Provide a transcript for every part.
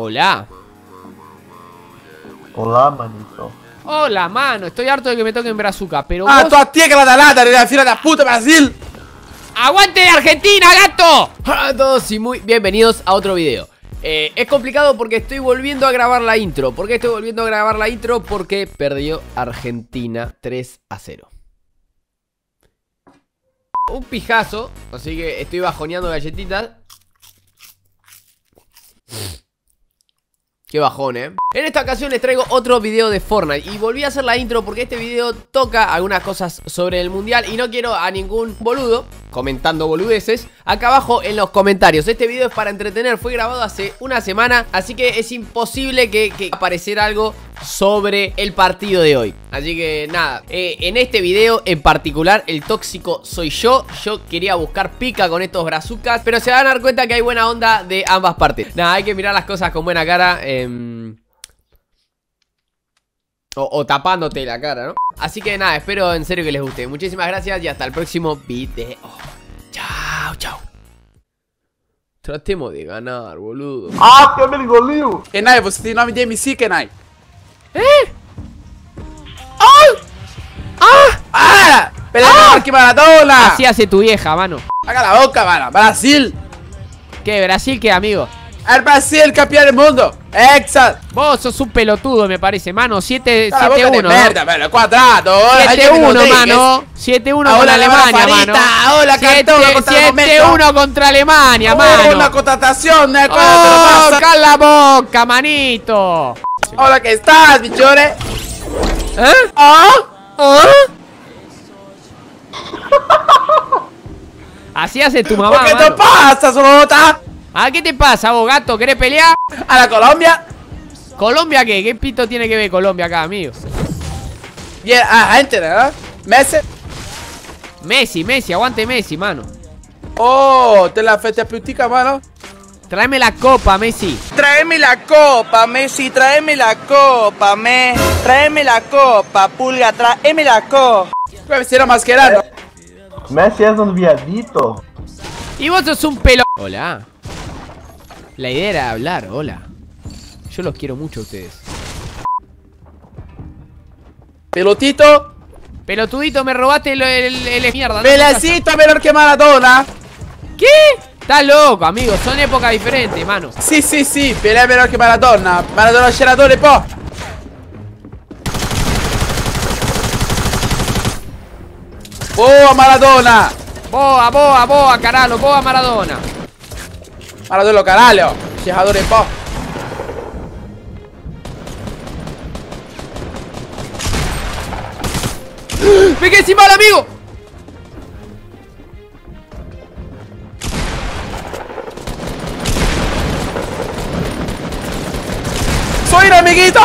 Hola. Hola, manito. Hola, mano. Estoy harto de que me toquen Brazuca, pero ah, vos... toda tía que la talata, le voy a decir a la puta Brasil. ¡Aguante de Argentina, gato! Hola a todos y muy bienvenidos a otro video. Es complicado porque estoy volviendo a grabar la intro. ¿Por qué estoy volviendo a grabar la intro? Porque perdió Argentina 3-0. Un pijazo, así que estoy bajoneando galletitas. Qué bajón, En esta ocasión les traigo otro video de Fortnite. Y volví a hacer la intro porque este video toca algunas cosas sobre el mundial. Y no quiero a ningún boludo comentando boludeces acá abajo en los comentarios. Este video es para entretener, fue grabado hace una semana. Así que es imposible que apareciera algo sobre el partido de hoy. Así que nada, en este video en particular el tóxico soy yo. Yo quería buscar pica con estos brazucas, pero se van a dar cuenta que hay buena onda de ambas partes. Nada, hay que mirar las cosas con buena cara. O tapándote la cara, ¿no? Así que nada, espero en serio que les guste. Muchísimas gracias y hasta el próximo video. Chao, chao. Tratemos de ganar, boludo. Ah, que me engoliu. Kenai, você tem nome de MC, Kenai? ¿Eh? ¡Ah! ¡Ah! ¡Ah! ¡Pelea mejor que Maradona! Así hace tu vieja, mano. Haga la boca, mano. Brasil. ¿Qué? ¿Brasil qué, amigo? El Brasil, campeón del mundo. Exacto. Vos sos un pelotudo, me parece, mano. 7-1, ¿no? Mierda, pero cuadrado. 7-1, mano. 7-1 contra Alemania, mano. Hola, Cantona contra México. 7-1 contra Alemania, mano. Una contratación, ¿no? ¡Oh, cala la boca, manito! Hola, ¿qué estás, bichores? ¿Eh? ¿Ah? ¿Ah? Así hace tu mamá, mano. ¿Qué te pasa, solota? ¿A qué te pasa, vos, gato? ¿Querés pelear? ¿A la Colombia? ¿Colombia qué? ¿Qué pito tiene que ver Colombia acá, amigo? Bien, gente, ¿verdad? Messi, aguante Messi, mano. Oh, te la fete putica, mano. Tráeme la copa, Messi. Tráeme la copa, Messi. Tráeme la copa, Messi. Tráeme la copa, Pulga. Tráeme la copa. Si era Mascherano. Messi es un viadito. Y vos sos un pelo. Hola. La idea era hablar, hola. Yo los quiero mucho a ustedes. Pelotito. Pelotudito, me robaste el mierda. Pelecito, no menor que Maradona. ¿Qué? Estás loco, amigo, son épocas diferentes, mano. Sí, pelea menor que Maradona. Maradona Geradone, po. Boa, Maradona. Boa, caralo, boa, Maradona. Maradona, caralo. Geradone, po. Me quedé sin mal, amigo. ¡Soy un amiguito!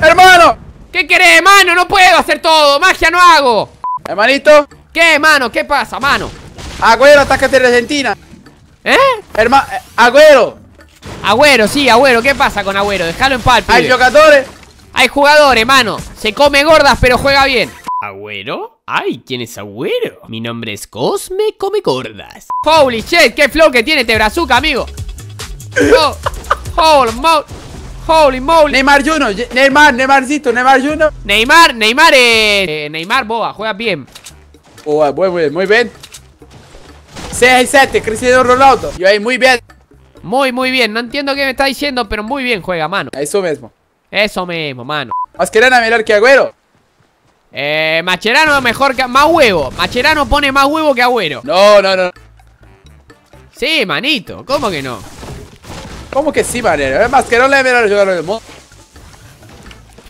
¡Hermano! ¿Qué querés, mano? No puedo hacer todo, magia no hago. ¿Hermanito? ¿Qué, mano? ¿Qué pasa, mano? Agüero, atacate de Argentina. ¿Eh? Agüero. Agüero, sí, Agüero. ¿Qué pasa con Agüero? Dejalo en paz. Hay jugadores. Hay jugadores, mano. Se come gordas, pero juega bien. ¿Agüero? Ay, ¿quién es Agüero? Mi nombre es Cosme Come Gordas. Holy shit, qué flow que tiene este brazuca, amigo. No. Holy moly. Neymar Junior, Neymar Junior. Neymar boba, juega bien. Oh, muy bien. 6-7, Cristiano Ronaldo. Yo ahí muy bien, no entiendo qué me está diciendo, pero muy bien juega, mano. Eso mismo, mano. Mascherano mejor que Agüero. Mascherano mejor que... Más huevo. Mascherano pone más huevo que Agüero. No. Sí, manito, ¿cómo que no? ¿Cómo que sí, Valero? Es Mascherano le debería ayudar al mundo.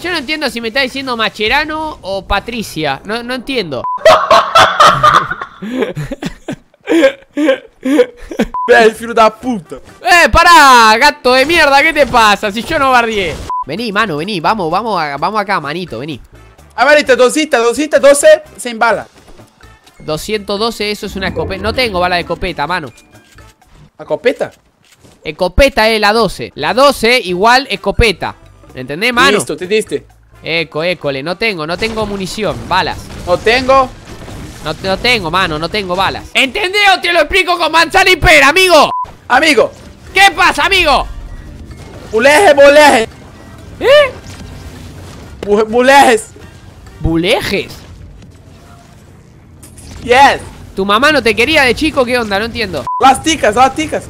Yo no entiendo si me está diciendo Mascherano o Patricia. No entiendo. El filo da puta. Pará, gato de mierda, ¿qué te pasa? Si yo no bardié. Vení, mano, vení. Vamos acá, manito, vení. A ver, este 212 sin bala. 212, eso es una escopeta. No tengo bala de escopeta, mano. ¿A copeta? Escopeta es la 12. La 12 igual escopeta. ¿Entendés, mano? Listo, te diste. École, no tengo munición, balas. No tengo. No tengo, mano, no tengo balas. ¿Entendido? Te lo explico con manzana y pera, amigo. Amigo. ¿Qué pasa, amigo? Buleje, buleje. ¿Eh? Bulejes. ¿Bulejes? Yes. ¿Tu mamá no te quería de chico? ¿Qué onda? No entiendo. Las ticas, las ticas.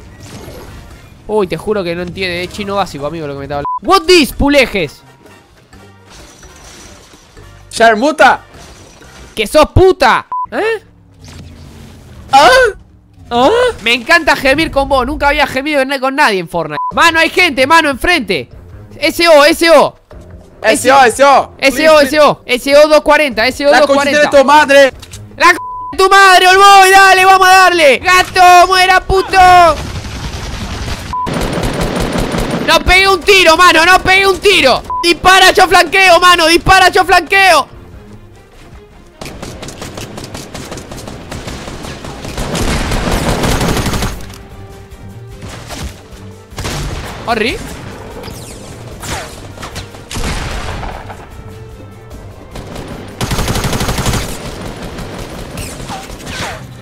Uy, te juro que no entiende. Es chino básico, amigo, lo que me estaba hablando. What this, pulejes? Charmuta. Que sos puta. ¿Eh? ¿Ah? ¿Ah? Me encanta gemir con vos. Nunca había gemido con nadie en Fortnite. Mano, hay gente, mano, enfrente. S.O., S.O. S.O., S.O. S.O., S.O. S.O. 240, S.O. 240. La cosita de tu madre. La c*** de tu madre, Olboy, dale, vamos a darle. Gato, muera, puto. No pegué un tiro, mano, no pegué un tiro. Dispara, yo flanqueo, mano, dispara, yo flanqueo. Horri.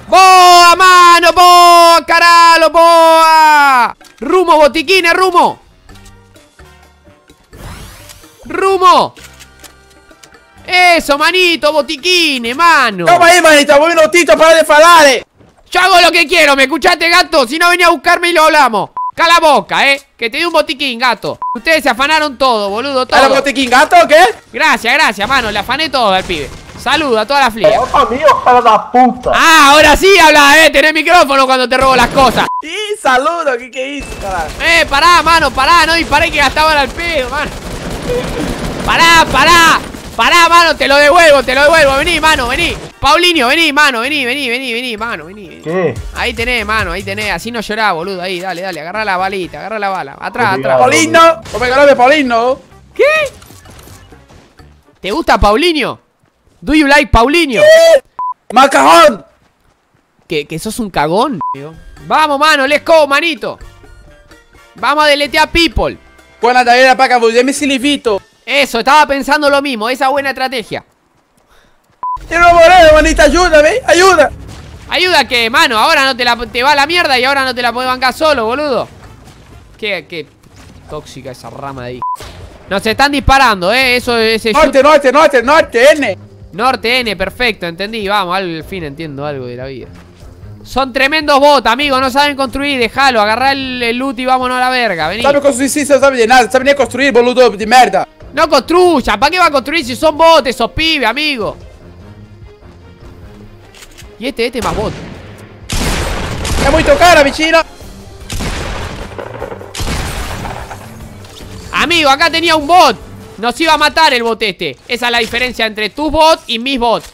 Boa, mano, boa, caralo, boa. Rumo, botiquina, rumo. ¡Rumo! ¡Eso, manito! ¡Botiquines, mano! ¡Toma ahí, manito! ¡Voy un autito para desfadare! ¡Yo hago lo que quiero! ¿Me escuchaste, gato? Si no, venía a buscarme y lo hablamos. ¡Cala boca, eh! Que te di un botiquín, gato. Ustedes se afanaron todo, boludo, todo. ¿Era botiquín, gato o qué? Gracias, gracias, mano. Le afané todo al pibe. Saluda a toda la flia. ¡Opa mío, para la puta! ¡Ah, ahora sí habla, eh! Tenés micrófono cuando te robo las cosas. ¡Sí, saludo! ¿Qué hizo, carajo? Pará, mano, pará. No disparé que gastaban al pedo, mano. Pará, pará. Pará, mano, te lo devuelvo, vení, mano, vení. Paulinho, vení, mano, vení, vení, vení, vení, mano, vení, vení. ¿Qué? Ahí tenés, mano, ahí tenés. Así no llorás, boludo, ahí, dale, dale, agarrá la balita, agarrá la bala. Atrás, atrás. Paulinho, come calome, Paulinho. ¿Qué? ¿Te gusta Paulinho? ¿Do you like Paulinho? ¡Macajón! ¿Que sos un cagón? Vamos, mano, let's go, manito. Vamos a deletear people. Buena tarea para que me silivito. Eso, estaba pensando lo mismo, esa buena estrategia. Quiero morir, manita, ayúdame, ayuda. Ayuda que, mano, ahora no te va a la mierda y ahora no te la podés bancar solo, boludo. Qué tóxica esa rama de ahí. Nos están disparando, eso es. Norte, norte, norte, norte, N. Norte, N, perfecto, entendí, vamos, al fin entiendo algo de la vida. Son tremendos bots, amigos, no saben construir, dejalo, agarrá el loot y vámonos a la verga, vení. Saben construir, sí, saben llenar, saben a construir, boludo de mierda. No construya, ¿para qué va a construir si son bots esos pibes, amigo? Y este es más bot. Es muy cara, bichino. Amigo, acá tenía un bot. Nos iba a matar el bot este. Esa es la diferencia entre tus bots y mis bots.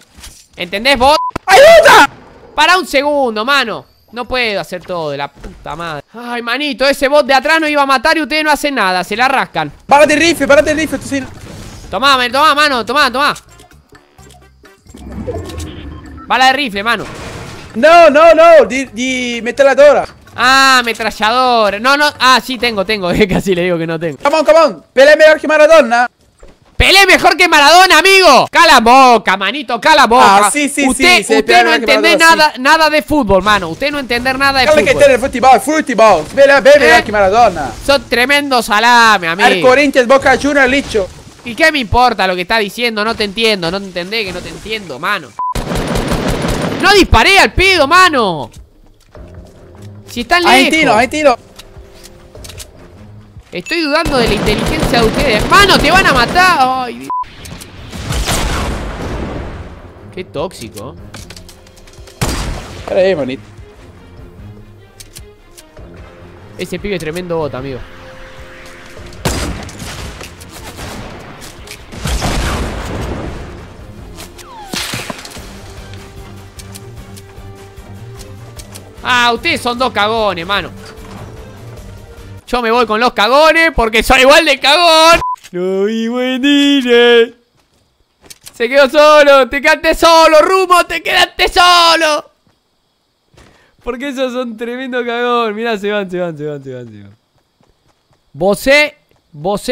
¿Entendés, bot? ¡Ayuda! Para un segundo, mano. No puedo hacer todo, de la puta madre. Ay, manito, ese bot de atrás nos iba a matar y ustedes no hacen nada, se la rascan. Párate el rifle, tocino. Tomá, tomá, mano, tomá, tomá. Bala de rifle, mano. No, no, no, metralladora. Ah, metralladora. No, no, ah, sí, tengo, casi le digo que no tengo. Come on, pelea mejor que Maradona. Pelé mejor que Maradona, amigo. Cala boca, manito, cala boca. Ah, sí, sí, usted no entender nada, sí. Nada de fútbol, mano. Usted no entender nada de fútbol. Que tiene el fútbol. Pelé mejor que Maradona. Son tremendos salame, amigo. Al Corinthians, Boca Juniors, licho. ¿Y qué me importa lo que está diciendo? No te entiendo, no te entendés que no te entiendo, mano. No disparé al pedo, mano. Si están lejos. Hay tiro, hay tiro. Estoy dudando de la inteligencia de ustedes. ¡Mano, te van a matar! ¡Ay, Dios! ¡Qué tóxico! Para ahí, manito. Ese pibe es tremendo bot, amigo. Ah, ustedes son dos cagones, mano. Yo me voy con los cagones porque soy igual de cagón. No vivo en Dile. Se quedó solo. Te quedaste solo, Rumo. Te quedaste solo. Porque esos son tremendos cagón. Mirá, se van. Vosé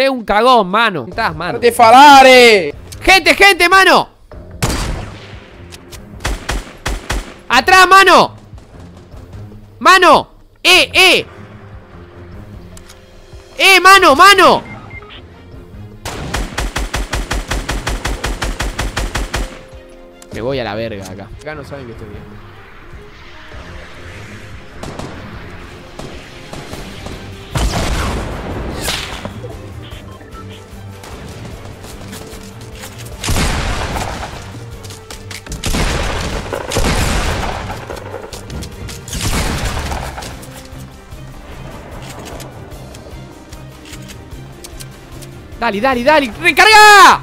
un cagón, mano. Estás, mano. ¡Te farare! Gente, mano. ¡Atrás, mano! ¡Mano! ¡Eh! ¡Eh, mano, mano! Me voy a la verga acá. Acá no saben que estoy bien. Dale, dale, dale. ¡Recarga!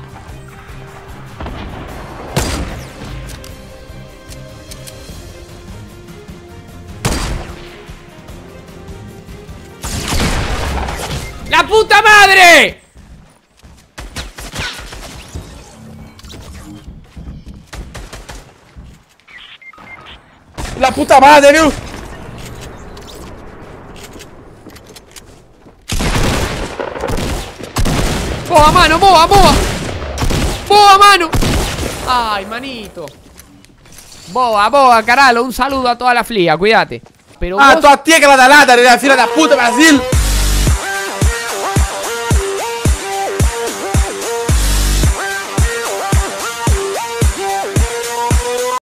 ¡La puta madre! ¡La puta madre! ¡Boa, mano! ¡Boa, boa! ¡Boa, mano! ¡Ay, manito! ¡Boa, boa, caralo! Un saludo a toda la flia, cuídate. Pero vos... todas las tías que la talata, la fila de la puta Brasil.